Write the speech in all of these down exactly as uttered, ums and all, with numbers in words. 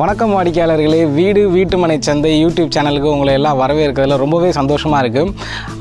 வணக்கம் வாடிக்கையாளர்களே, வீடு வீட்டுமனை சந்தை யூடியூப் சேனலுக்கு உங்களை எல்லாம் வரவேற்கிறதுல ரொம்பவே சந்தோஷமாக இருக்குது.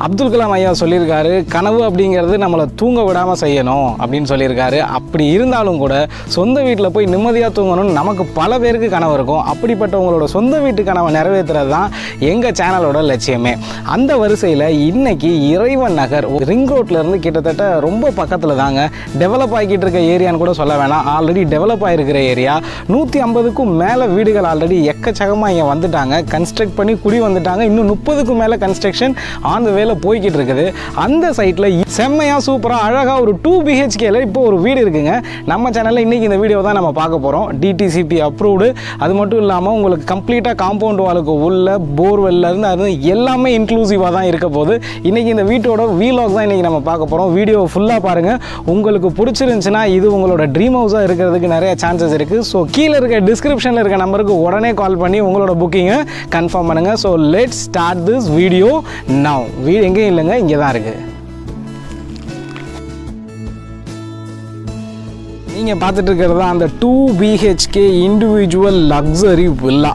அப்துல் கலாம் ஐயா சொல்லியிருக்காரு, கனவு அப்படிங்கிறது நம்மளை தூங்க விடாமல் செய்யணும் அப்படின்னு சொல்லியிருக்காரு. அப்படி இருந்தாலும் கூட சொந்த வீட்டில் போய் நிம்மதியாக தூங்கணும்னு நமக்கு பல பேருக்கு கனவு இருக்கும். அப்படிப்பட்டவங்களோட சொந்த வீட்டு கனவை நிறைவேற்றுறது தான் எங்கள் சேனலோட லட்சியமே. அந்த வரிசையில் இன்றைக்கி இறைவன் நகர் ரிங் ரோட்லேருந்து கிட்டத்தட்ட ரொம்ப பக்கத்தில் தாங்க, டெவலப் ஆகிக்கிட்டு இருக்க ஏரியான்னு கூட சொல்ல வேணாம், ஆல்ரெடி டெவலப் ஆகிருக்கிற ஏரியா. நூற்றி ஐம்பதுக்கும் மேலே வீடுகள் ஆல்ரெடி எக்கச்சக்கமாக இங்கே வந்துட்டாங்க, கன்ஸ்ட்ரக்ட் பண்ணி குடி வந்துட்டாங்க. இன்னும் முப்பதுக்கு மேலே கன்ஸ்ட்ரக்ஷன் ஆன் த வேல போய்கிட்டு இருக்குது. அந்த சைட்டில் செம்மையாக சூப்பராக அழகாக ஒரு டூ பிஹெச்கேல இப்போ ஒரு வீடு இருக்குங்க. நம்ம சேனலில் இன்றைக்கி இந்த வீடியோ தான் நம்ம பார்க்க போகிறோம். டிடிசிபி அப்ரூவ்டு, அது மட்டும் இல்லாமல் உங்களுக்கு கம்ப்ளீட்டாக காம்பவுண்ட் வாலுக்கு உள்ள போர்வெல்லேருந்து அது எல்லாமே இன்க்ளூசிவாக தான் இருக்க போகுது. இன்றைக்கி இந்த வீட்டோட வீலாக் தான் இன்றைக்கி நம்ம பார்க்க போகிறோம். வீடியோ ஃபுல்லாக பாருங்கள். உங்களுக்கு பிடிச்சிருந்துச்சுன்னா இது உங்களோட ட்ரீம் ஹவுஸாக இருக்கிறதுக்கு நிறைய சான்சஸ் இருக்குது. ஸோ கீழே இருக்க டிஸ்கிரிப்ஷனில் இருக்க நம்பருக்கு உடனே கால் பண்ணி உங்களோட புக்கிங்கை கன்ஃபார்ம் பண்ணுங்கள். So let's start this video now. வீடு எங்கேயும் இல்லைங்க, இங்கே தான் இருக்குது. நீங்கள் பார்த்துட்டு இருக்கிறது அந்த two BHK individual luxury villa,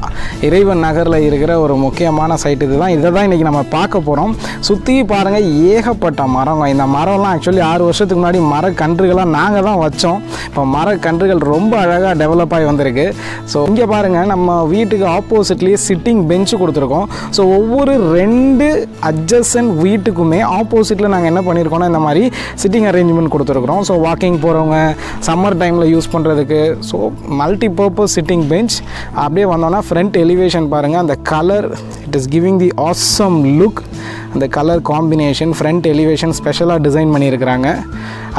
இறைவன் நகரில் இருக்கிற ஒரு முக்கியமான சைட் இது தான். இதை தான் இன்றைக்கி நம்ம பார்க்க போகிறோம். சுற்றி பாருங்கள், ஏகப்பட்ட மரம். இந்த மரம்லாம் ஆக்சுவலி ஆறு வருஷத்துக்கு முன்னாடி மரக்கன்றுகளாக நாங்கள் தான் வச்சோம். இப்போ மரக்கன்றுகள் ரொம்ப அழகாக டெவலப் ஆகி வந்திருக்கு. ஸோ இங்கே பாருங்கள், நம்ம வீட்டுக்கு ஆப்போசிட்லேயே சிட்டிங் பெஞ்சு கொடுத்துருக்கோம். ஸோ ஒவ்வொரு ரெண்டு அட்ஜஸ்டன்ட் வீட்டுக்குமே ஆப்போசிட்டில் நாங்கள் என்ன பண்ணியிருக்கோன்னா இந்த மாதிரி சிட்டிங் அரேஞ்ச்மெண்ட் கொடுத்துருக்குறோம். ஸோ வாக்கிங் போகிறவங்க, சம்மர் டைமில் யூஸ் பண்ணுறதுக்கு. So multi purpose sitting bench. அப்படியே வந்தோன்னா ஃப்ரண்ட் எலிவேஷன் பாருங்கள், அந்த colour it is giving the awesome look. அந்த கலர் காம்பினேஷன், ஃப்ரண்ட் எலிவேஷன் ஸ்பெஷலாக டிசைன் பண்ணியிருக்கிறாங்க.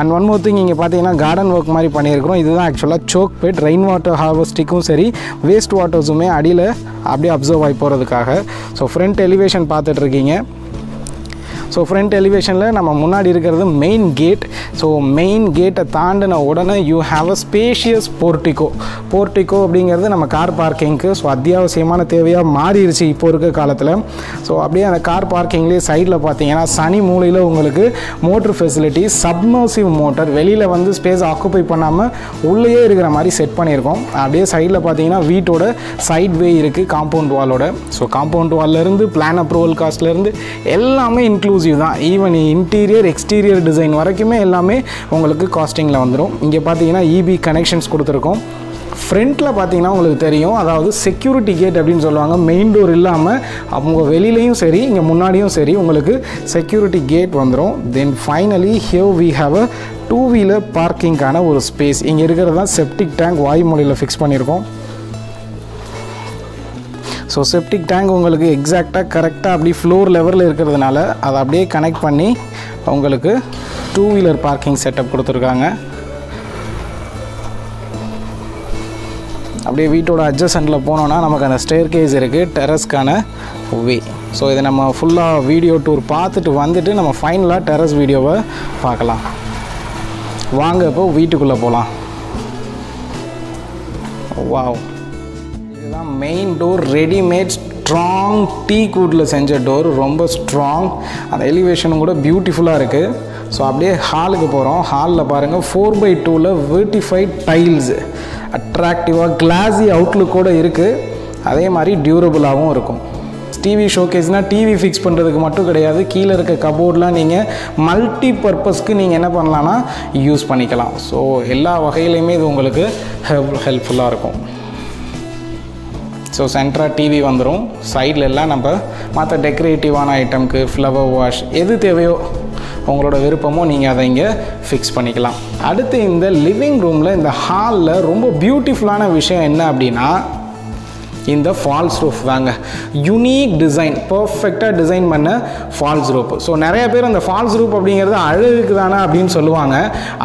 அண்ட் ஒன் மோர் திங், இங்கே பார்த்தீங்கன்னா கார்டன் ஒர்க் மாதிரி பண்ணியிருக்கிறோம். இதுதான் ஆக்சுவலாக சோக் பெட், ரெயின் வாட்டர் ஹார்வெஸ்டிங்கும் சரி வேஸ்ட் வாட்டர்ஸுமே அடியில் அப்படியே அப்சர்வ் ஆகி போகிறதுக்காக. ஸோ ஃப்ரண்ட் எலிவேஷன் பார்த்துட்ருக்கீங்க. ஸோ ஃப்ரண்ட் எலிவேஷனில் நம்ம முன்னாடி இருக்கிறது மெயின் கேட். ஸோ மெயின் கேட்டை தாண்டின உடனே you have a spacious portico. Portico அப்படிங்கிறது நம்ம கார் பார்க்கிங்க்கு ஸோ அத்தியாவசியமான தேவையாக மாறிடுச்சு இப்போ இருக்க காலத்தில். ஸோ அப்படியே அந்த கார் பார்க்கிங்லேயே சைடில் பார்த்தீங்கன்னா சனி மூலையில் உங்களுக்கு மோட்டர் ஃபெசிலிட்டி, சப்மர்சிவ் மோட்டர். வெளியில் வந்து ஸ்பேஸ் ஆக்குப்பை பண்ணாமல் உள்ளேயே இருக்கிற மாதிரி செட் பண்ணியிருக்கோம். அப்படியே சைடில் பார்த்தீங்கன்னா வீட்டோட சைட் வே இருக்குது காம்பவுண்ட் வாலோட. ஸோ காம்பவுண்ட் வால்லேருந்து பிளான் அப்ரூவல் காஸ்ட்லேருந்து எல்லாமே இன்க்ளூஸ் தான். ஈவன் இன்டீரியர் எக்ஸ்டீரியர் டிசைன் வரைக்குமே எல்லாமே உங்களுக்கு காஸ்டிங்கில் வந்துடும். இங்கே பார்த்தீங்கன்னா இபி கனெக்ஷன்ஸ் கொடுத்துருக்கோம். ஃப்ரண்ட்டில் பார்த்தீங்கன்னா உங்களுக்கு தெரியும், அதாவது செக்யூரிட்டி கேட் அப்படின்னு சொல்லுவாங்க. மெயின் டோர் இல்லாமல் அவங்க வெளியிலையும் சரி இங்கே முன்னாடியும் சரி உங்களுக்கு செக்யூரிட்டி கேட் வந்துடும். Then finally here we have a two wheeler பார்க்கிங்கான ஒரு ஸ்பேஸ். இங்கே இருக்கிறது தான் செப்டிக் டேங்க், வாய்மொழியில் ஃபிக்ஸ் பண்ணியிருக்கோம். ஸோ செப்டிக் டேங்க் உங்களுக்கு எக்ஸாக்டாக கரெக்டாக அப்படி ஃப்ளோர் லெவலில் இருக்கிறதுனால அதை அப்படியே கனெக்ட் பண்ணி உங்களுக்கு டூ வீலர் பார்க்கிங் செட்டப் கொடுத்துருக்காங்க. அப்படியே வீட்டோட அட்ஜசன்ட்டில் போனோன்னா நமக்கு அந்த ஸ்டேர் கேஸ் இருக்குது, டெரஸ்க்கான வே. ஸோ இதை நம்ம ஃபுல்லாக வீடியோ டூர் பார்த்துட்டு வந்துட்டு நம்ம ஃபைனலாக டெரஸ் வீடியோவை பார்க்கலாம். வாங்க இப்போ வீட்டுக்குள்ளே போகலாம். Wow, main door readymade strong டீக்வுட்டில் செஞ்ச டோர், ரொம்ப ஸ்ட்ராங். அந்த எலிவேஷனும் கூட பியூட்டிஃபுல்லாக இருக்குது. ஸோ அப்படியே ஹாலுக்கு போகிறோம். ஹாலில் பாருங்கள், ஃபோர் பை டூவில் வெர்டிஃபைட் டைல்ஸு, அட்ராக்டிவாக கிளாஸி அவுட்லுக்கோடு இருக்குது. அதே மாதிரி டியூரபுளாகவும் இருக்கும். டிவி ஷோகேஸ்னால் டிவி ஃபிக்ஸ் பண்ணுறதுக்கு மட்டும் கிடையாது, கீழே இருக்க கபோர்டெலாம் நீங்கள் மல்டி பர்பஸ்க்கு நீங்கள் என்ன பண்ணலான்னா யூஸ் பண்ணிக்கலாம். ஸோ எல்லா வகையிலையுமே இது உங்களுக்கு ஹெல்ப் ஹெல்ப்ஃபுல்லாக இருக்கும். ஸோ சென்ட்ராக டிவி வந்துடும். சைடில் எல்லாம் நம்ம மற்ற டெக்கரேட்டிவான ஐட்டம்க்கு ஃப்ளவர் வாஷ் எது தேவையோ உங்களோட விருப்பமோ நீங்கள் அதை இங்கே ஃபிக்ஸ் பண்ணிக்கலாம். அடுத்து இந்த லிவிங் ரூமில் இந்த ஹாலில் ரொம்ப பியூட்டிஃபுல்லான விஷயம் என்ன அப்படின்னா இந்த ஃபால்ஸ் ரூஃப் தாங்க. யூனிக் டிசைன், பர்ஃபெக்டாக டிசைன் பண்ண ஃபால்ஸ் ரூப். ஸோ நிறைய பேர் அந்த ஃபால்ஸ் ரூப் அப்படிங்கிறது அழகுக்கு தானே அப்படின்னு சொல்லுவாங்க.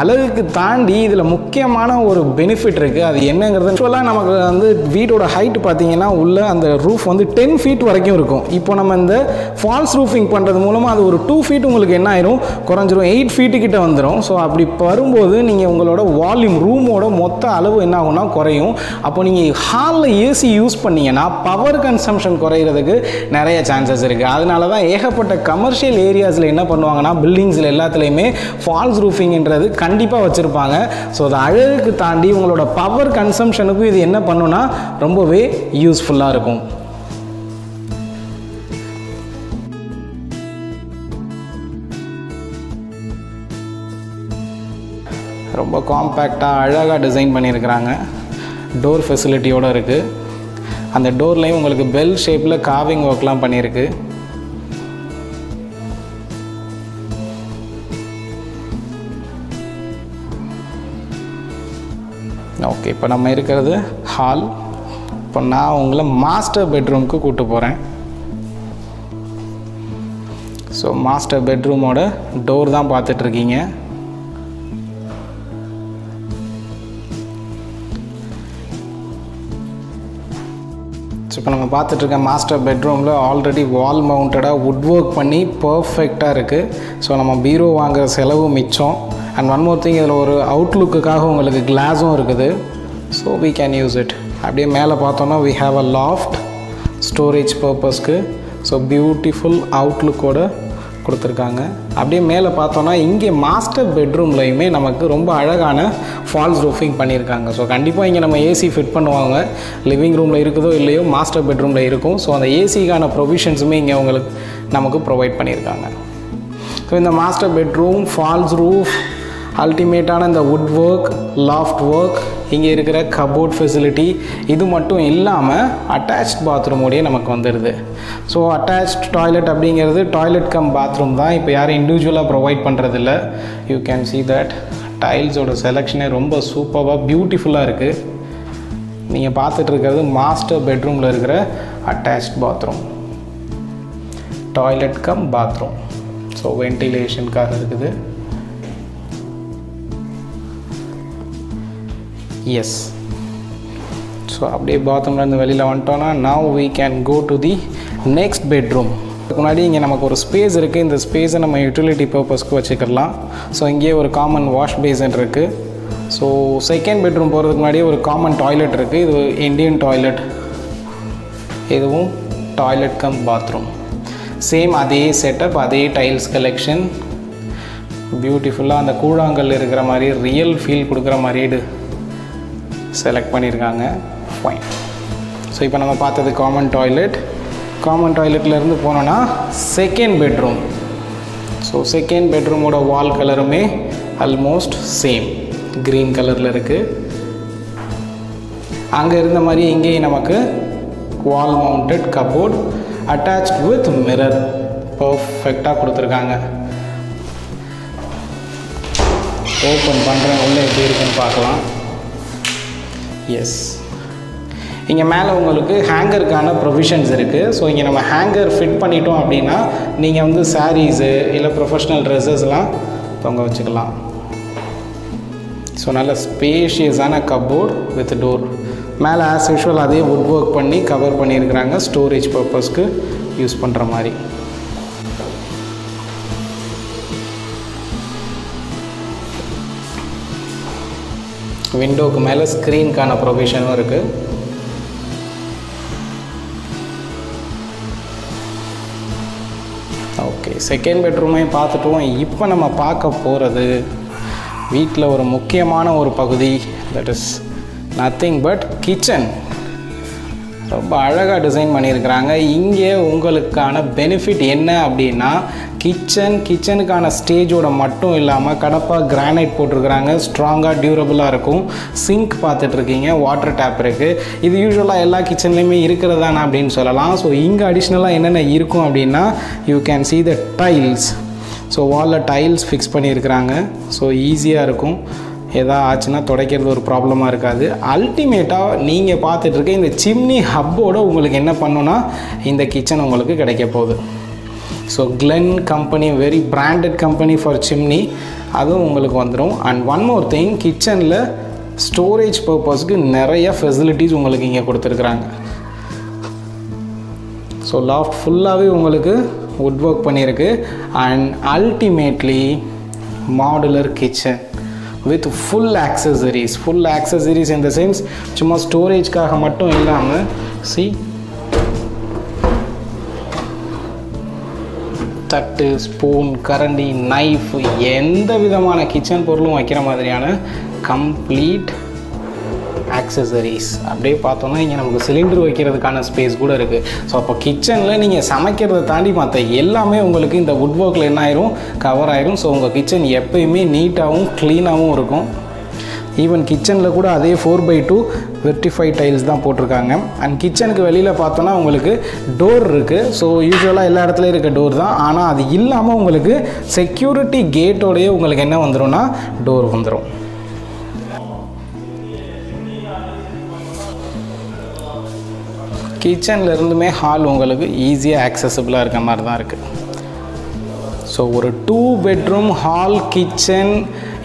அழகுக்கு தாண்டி இதில் முக்கியமான ஒரு பெனிஃபிட் இருக்குது. அது என்னங்கிறது ஆக்சுவலாக நமக்கு வந்து வீட்டோட ஹைட் பார்த்தீங்கன்னா உள்ள அந்த ரூஃப் வந்து டென் ஃபீட் வரைக்கும் இருக்கும். இப்போ நம்ம இந்த ஃபால்ஸ் ரூஃபிங் பண்ணுறது மூலமாக அது ஒரு டூ ஃபீட் உங்களுக்கு என்ன ஆயிரும், குறைஞ்சிரும், எயிட் ஃபீட்டுக்கிட்ட வந்துடும். ஸோ அப்படி வரும்போது நீங்கள் உங்களோட வால்யூம் ரூமோட மொத்த அளவு என்ன ஆகும்னா குறையும். அப்போ நீங்கள் ஹாலில் ஏசி யூஸ் பண்ண பண்ணினா பவர் கன்சம்ப்ஷன் குறையிறதுக்கு நிறைய சான்சஸ் இருக்கு. அதனால தான் ஏகப்பட்ட கமர்ஷியல் ஏரியாஸ்ல என்ன பண்ணுவாங்கன்னா பில்டிங்ஸ்ல எல்லாத்துலயுமே ஃபால்ஸ் ரூஃபிங்ன்றது கண்டிப்பா வச்சிருப்பாங்க. சோ அது அழகுக்கு தாண்டி உங்களோட பவர் கன்சம்ப்ஷனுக்கு இது என்ன பண்ணுனா ரொம்பவே யூஸ்ஃபுல்லா இருக்கும். ரொம்ப காம்பேக்டாக அழகாக டிசைன் பண்ணியிருக்கிறாங்க. டோர் ஃபெசிலிட்டியோடு இருக்குது. அந்த டோர்லையும் உங்களுக்கு பெல் ஷேப்பில் காவிங் ஒர்க்லாம் பண்ணியிருக்கு. ஓகே, இப்போ நம்ம இருக்கிறது ஹால். இப்போ நான் உங்களை மாஸ்டர் பெட்ரூம்க்கு கூப்பிட்டு போகிறேன். ஸோ மாஸ்டர் பெட்ரூமோட டோர் தான் பார்த்துட்ருக்கீங்க. இப்போ நம்ம பார்த்துட்ருக்க மாஸ்டர் பெட்ரூமில் ஆல்ரெடி வால் மவுண்டடாக வுட் ஒர்க் பண்ணி பர்ஃபெக்டாக இருக்குது. ஸோ நம்ம பீரோ வாங்குகிற செலவு மிச்சம். அண்ட் ஒன் மோர் திங், இதில் ஒரு அவுட்லுக்குக்காக உங்களுக்கு கிளாஸும் இருக்குது. So we can use it. அப்படியே மேலே பார்த்தோன்னா we have a loft storage பர்பஸ்க்கு. ஸோ பியூட்டிஃபுல் அவுட்லுக்கோடு கொடுத்துருக்காங்க. அப்படியே மேலே பார்த்தோன்னா இங்கே மாஸ்டர் பெட்ரூம்லையுமே நமக்கு ரொம்ப அழகான ஃபால்ஸ் ரூஃபிங் பண்ணியிருக்காங்க. ஸோ கண்டிப்பாக இங்கே நம்ம ஏசி ஃபிட் பண்ணுவாங்க. லிவிங் ரூமில் இருக்குதோ இல்லையோ மாஸ்டர் பெட்ரூமில் இருக்கும். ஸோ அந்த ஏசிக்கான ப்ரொவிஷன்ஸுமே இங்கே உங்களுக்கு நமக்கு ப்ரொவைட் பண்ணியிருக்காங்க. ஸோ இந்த மாஸ்டர் பெட்ரூம், ஃபால்ஸ் ரூஃப், அல்டிமேட்டான இந்த வுட் ஒர்க், லாஃப்ட் ஒர்க், இங்கே இருக்கிற கபோர்ட் ஃபெசிலிட்டி, இது மட்டும் இல்லாமல் அட்டாச் பாத்ரூமோடையே நமக்கு வந்துடுது. ஸோ அட்டாச் டாய்லெட் அப்படிங்கிறது டாய்லெட் கம் பாத்ரூம் தான். இப்போ யாரும் இண்டிவிஜுவலாக ப்ரொவைட் பண்ணுறதில்ல. யூ கேன் see that டைல்ஸோட செலெக்ஷனே ரொம்ப சூப்பராக பியூட்டிஃபுல்லாக இருக்குது. நீங்கள் பார்த்துட்ருக்கிறது மாஸ்டர் பெட்ரூமில் இருக்கிற attach bathroom, toilet cum bathroom. So வென்டிலேஷனுக்காக இருக்குது. எஸ், ஸோ அப்படியே பாத்ரூம்லேருந்து வெளியில் வந்துட்டோன்னா now we can go to the next bedroom. அதுக்கு முன்னாடி இங்கே நமக்கு ஒரு ஸ்பேஸ் இருக்குது. இந்த ஸ்பேஸை நம்ம யூட்டிலிட்டி பர்பஸ்க்கு வச்சுக்கலாம். ஸோ இங்கேயே ஒரு காமன் வாஷ் பேசன் இருக்குது. ஸோ செகண்ட் பெட்ரூம் போகிறதுக்கு முன்னாடியே ஒரு காமன் டாய்லெட் இருக்குது. இது இண்டியன் டாய்லெட், இதுவும் டாய்லெட் கம் பாத்ரூம். சேம் அதே செட்டப், அதே டைல்ஸ் கலெக்ஷன். பியூட்டிஃபுல்லாக அந்த கூழாங்கல் இருக்கிற மாதிரி ரியல் ஃபீல் கொடுக்குற மாதிரி செலக்ட் பண்ணியிருக்காங்க. ஃபைன். ஸோ இப்போ நம்ம பார்த்தது காமன் டாய்லெட். காமன் டாய்லெட்லேருந்து போனோன்னா செகண்ட் பெட்ரூம். ஸோ செகண்ட் பெட்ரூமோட வால் கலருமே ஆல்மோஸ்ட் சேம், க்ரீன் கலரில் இருக்குது. அங்கே இருந்த மாதிரி இங்கேயும் நமக்கு wall mounted cupboard attach with mirror பர்ஃபெக்டாக கொடுத்துருக்காங்க. ஓப்பன் பண்ணுறேன், உள்ளே எப்படி இருக்குன்னு பார்க்கலாம். எஸ், இங்கே மேலே உங்களுக்கு ஹேங்கருக்கான ப்ரொவிஷன்ஸ் இருக்குது. ஸோ இங்கே நம்ம ஹேங்கர் ஃபிட் பண்ணிட்டோம் அப்படின்னா நீங்கள் வந்து சாரீஸு இல்லை ப்ரொஃபஷ்னல் ட்ரெஸ்ஸஸ்லாம் தொங்க வச்சுக்கலாம். ஸோ நல்ல ஸ்பேஷியஸான கபோர்ட் வித் டோர். மேலே ஆஸ் யூஷுவல் அதே வுட் ஒர்க் பண்ணி கவர் பண்ணியிருக்கிறாங்க, ஸ்டோரேஜ் பர்பஸ்க்கு யூஸ் பண்ணுற மாதிரி. விண்டோக்கு மேலே ஸ்க்ரீனுக்கான ப்ரொவிஷனும் இருக்குது. ஓகே, செகண்ட் பெட்ரூமே பார்த்துட்டோம். இப்போ நம்ம பார்க்க போகிறது வீட்டில் ஒரு முக்கியமான ஒரு பகுதி, that is nothing but kitchen. ரொம்ப அழகாக டிசைன் பண்ணியிருக்கிறாங்க. இங்கே உங்களுக்கான பெனிஃபிட் என்ன அப்படின்னா கிச்சன், கிச்சனுக்கான ஸ்டேஜோட மட்டும் இல்லாமல் கடப்பாக கிரானைட் போட்டிருக்கிறாங்க. ஸ்ட்ராங்காக டியூரபுளாக இருக்கும். சிங்க் பார்த்துட்ருக்கீங்க, வாட்டர் டேப் இருக்குது. இது யூஸ்வலாக எல்லா கிச்சன்லேயுமே இருக்கிறதானா அப்படின்னு சொல்லலாம். ஸோ இங்கே அடிஷ்னலாக என்னென்ன இருக்கும் அப்படின்னா you can see the tiles. So வாலில் டைல்ஸ் ஃபிக்ஸ் பண்ணியிருக்கிறாங்க. ஸோ ஈஸியாக இருக்கும், எதா ஆச்சுன்னா துடைக்கிறது ஒரு ப்ராப்ளமாக இருக்காது. அல்டிமேட்டாக நீங்கள் பார்த்துட்ருக்க இந்த சிம்னி ஹப்போடு உங்களுக்கு என்ன பண்ணுன்னா இந்த கிச்சன் உங்களுக்கு கிடைக்க போகுது. So Glen company, very branded company for chimney, அதுவும் உங்களுக்கு வந்துடும். அண்ட் ஒன் மோர் திங், கிச்சனில் ஸ்டோரேஜ் பர்பஸ்க்கு நிறைய ஃபெசிலிட்டிஸ் உங்களுக்கு இங்கே கொடுத்துருக்குறாங்க. ஸோ லாஃப்ட் ஃபுல்லாகவே உங்களுக்கு வுட் ஒர்க் பண்ணியிருக்கு. And ultimately modular kitchen with full accessories. Full accessories in the sense சும்மா ஸ்டோரேஜ்க்காக மட்டும் இல்லாமல் See, தட்டு, ஸ்பூன், கரண்டி, நைஃப், எந்த விதமான கிச்சன் பொருளும் வைக்கிற மாதிரியான கம்ப்ளீட் ஆக்சசரிஸ். அப்படியே பார்த்தோன்னா இங்கே நமக்கு சிலிண்டர் வைக்கிறதுக்கான ஸ்பேஸ் கூட இருக்குது. ஸோ அப்போ கிச்சனில் நீங்கள் சமைக்கிறத தாண்டி மற்ற எல்லாமே உங்களுக்கு இந்த வுட் ஒர்க்கில் என்ன ஆயிரும், கவர் ஆயிரும். ஸோ உங்கள் கிச்சன் எப்பயுமே நீட்டாகவும் க்ளீனாகவும் இருக்கும். ஈவன் கிச்சனில் கூட அதே ஃபோர் பை டூ வெர்டிஃபை டைல்ஸ் தான் போட்டிருக்காங்க. அண்ட் கிச்சனுக்கு வெளியில் பார்த்தோன்னா உங்களுக்கு டோர் இருக்குது. ஸோ யூஸ்வலாக எல்லா இடத்துலையும் இருக்க டோர் தான். ஆனால் அது இல்லாமல் உங்களுக்கு செக்யூரிட்டி கேட்டோடையே உங்களுக்கு என்ன வந்துடும்னா டோர் வந்துடும். கிச்சனில் இருந்துமே ஹால் உங்களுக்கு ஈஸியாக ஆக்சஸபிளாக இருக்க மாதிரி தான் இருக்குது. ஸோ ஒரு two bedroom hall kitchen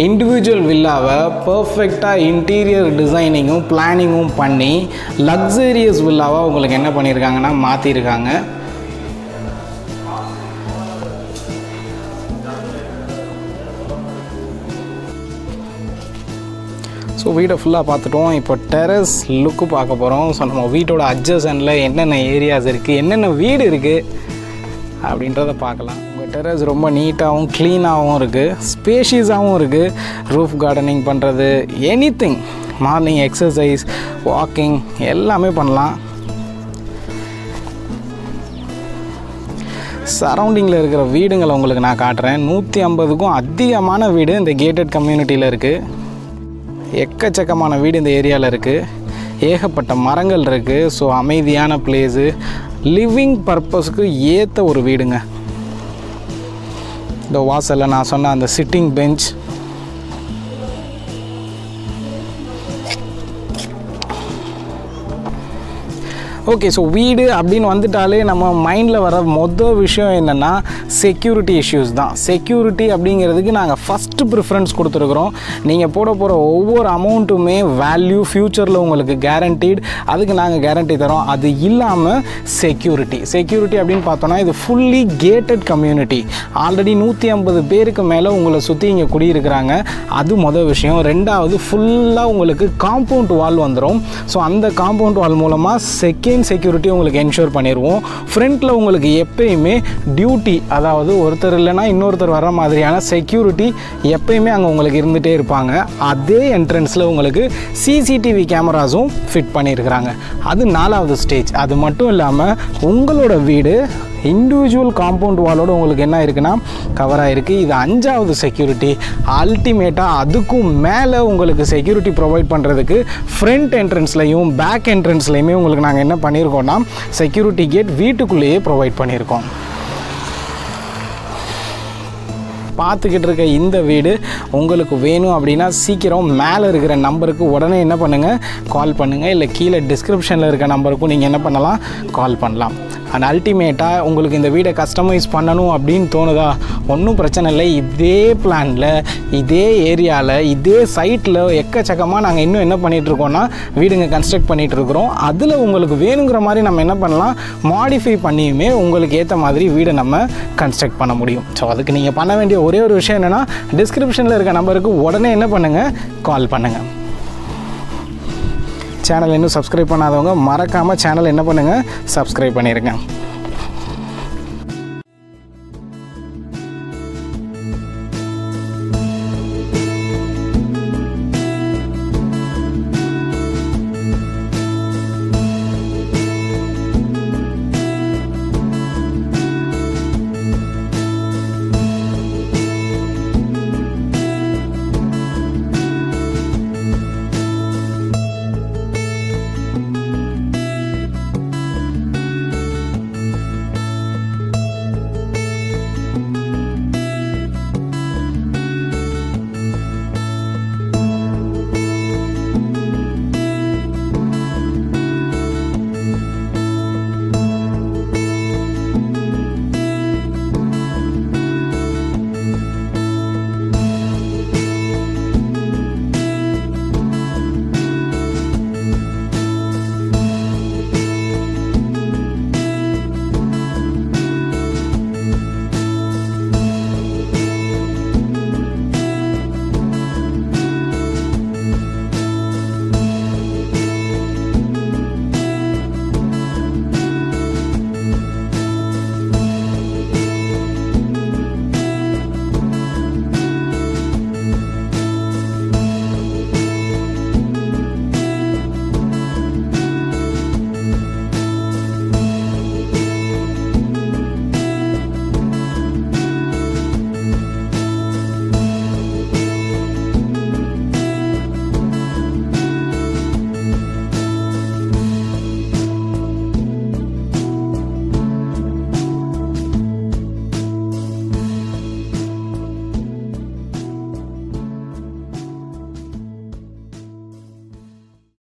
individual வில்லாவை பர்ஃபெக்டாக இன்டீரியர் டிசைனிங்கும் பிளானிங்கும் பண்ணி லக்ஸரியஸ் வில்லாவாக உங்களுக்கு என்ன பண்ணியிருக்காங்கன்னா மாற்றிருக்காங்க. ஸோ வீடை ஃபுல்லாக பார்த்துட்டோம். இப்போ டெரஸ் லுக்கு பார்க்க போகிறோம். ஸோ நம்ம வீட்டோட அட்ஜசன்ல என்னென்ன ஏரியாஸ் இருக்குது, என்னென்ன வீடு இருக்குது அப்படின்றத பார்க்கலாம். டெரஸ் ரொம்ப நீட்டாகவும் க்ளீனாகவும் இருக்குது, ஸ்பேஷியஸாகவும் இருக்குது. ரூஃப் கார்டனிங் பண்ணுறது, any thing, morning exercise, walking எல்லாமே பண்ணலாம். சரௌண்டிங்கில் இருக்கிற வீடுங்களை உங்களுக்கு நான் காட்டுறேன். நூற்றி ஐம்பதுக்கும் அதிகமான வீடு இந்த கேட்டட் கம்யூனிட்டியில் இருக்குது. எக்கச்சக்கமான வீடு இந்த ஏரியாவில் இருக்குது. ஏகப்பட்ட மரங்கள் இருக்குது. ஸோ அமைதியான பிளேஸு, லிவிங் பர்பஸ்க்கு ஏற்ற ஒரு வீடுங்க. இந்த வாசலில் நான் சொன்ன அந்த சிட்டிங் பெஞ்ச், ஓகே. ஸோ வீடு அப்படின்னு வந்துட்டாலே நம்ம மைண்டில் வர மொதல் விஷயம் என்னென்னா செக்யூரிட்டி இஷ்யூஸ் தான். செக்யூரிட்டி அப்படிங்கிறதுக்கு நாங்கள் ஃபஸ்ட்டு ப்ரிஃபரன்ஸ் கொடுத்துருக்குறோம். நீங்கள் போட போகிற ஒவ்வொரு அமௌண்ட்டுமே வேல்யூ ஃப்யூச்சரில் உங்களுக்கு கேரண்டீடு, அதுக்கு நாங்கள் கேரண்டி தரோம். அது இல்லாமல் செக்யூரிட்டி செக்யூரிட்டி அப்படின்னு பார்த்தோன்னா இது ஃபுல்லி கேட்டட் கம்யூனிட்டி. ஆல்ரெடி நூற்றி ஐம்பது பேருக்கு மேலே உங்களை சுற்றி இங்கே குடியிருக்கிறாங்க. அது மொதல் விஷயம். ரெண்டாவது, ஃபுல்லாக உங்களுக்கு காம்பவுண்ட் வால் வந்துடும். ஸோ அந்த காம்பவுண்ட் வால் மூலமாக செக்யூ செக்யூரிட்டி உங்களுக்கு என்ஷூர் பண்ணிடுவோம். ஃப்ரண்ட்ல உங்களுக்கு எப்பயுமே டியூட்டி, அதாவது ஒருத்தர் இல்லைன்னா இன்னொருத்தர் வர மாதிரியான செக்யூரிட்டி எப்பயுமே அங்கே உங்களுக்கு இருந்துகிட்டே இருப்பாங்க. அதே என்ட்ரன்ஸில் உங்களுக்கு சிசிடிவி கேமராஸும் ஃபிட் பண்ணியிருக்கிறாங்க. அது நாலாவது ஸ்டேஜ். அது மட்டும் இல்லாமல் உங்களோட வீடு இண்டிவிஜுவல் காம்பவுண்ட் வாலோடு உங்களுக்கு என்ன இருக்குன்னா கவராக இருக்குது. இது அஞ்சாவது செக்யூரிட்டி. அல்டிமேட்டாக அதுக்கும் மேலே உங்களுக்கு செக்யூரிட்டி ப்ரொவைட் பண்ணுறதுக்கு ஃப்ரண்ட் என்ட்ரன்ஸ்லையும் பேக் என்ட்ரன்ஸ்லையுமே உங்களுக்கு நாங்கள் என்ன பண்ணியிருக்கோம்னா செக்யூரிட்டி கேட் வீட்டுக்குள்ளேயே ப்ரொவைட் பண்ணியிருக்கோம். பார்த்துக்கிட்டு இருக்க இந்த வீடு உங்களுக்கு வேணும் அப்படின்னா சீக்கிரம் மேலே இருக்கிற நம்பருக்கு உடனே என்ன பண்ணுங்கள், கால் பண்ணுங்கள். இல்லை கீழே டிஸ்கிரிப்ஷனில் இருக்க நம்பருக்கும் நீங்கள் என்ன பண்ணலாம், கால் பண்ணலாம். அண்ட் அல்டிமேட்டாக உங்களுக்கு இந்த வீடை கஸ்டமைஸ் பண்ணணும் அப்படின்னு தோணுதா, ஒன்றும் பிரச்சனை இல்லை. இதே பிளானில், இதே ஏரியாவில், இதே சைட்டில் எக்கச்சக்கமாக நாங்கள் இன்னும் என்ன பண்ணிகிட்ருக்கோன்னா வீடுங்க கன்ஸ்ட்ரக்ட் பண்ணிகிட்ருக்குறோம். அதில் உங்களுக்கு வேணுங்கிற மாதிரி நம்ம என்ன பண்ணலாம், மாடிஃபை பண்ணியுமே உங்களுக்கு ஏற்ற மாதிரி வீடை நம்ம கன்ஸ்ட்ரக்ட் பண்ண முடியும். ஸோ அதுக்கு நீங்கள் பண்ண வேண்டிய ஒரே ஒரு விஷயம் என்னென்னா, டிஸ்கிரிப்ஷனில் இருக்க நம்பருக்கு உடனே என்ன பண்ணுங்கள், கால் பண்ணுங்கள். சேனல் இன்னும் சப்ஸ்கிரைப் பண்ணாதவங்க மறக்காமல் சேனல் என்ன பண்ணுங்கள், சப்ஸ்கிரைப் பண்ணிடுங்க.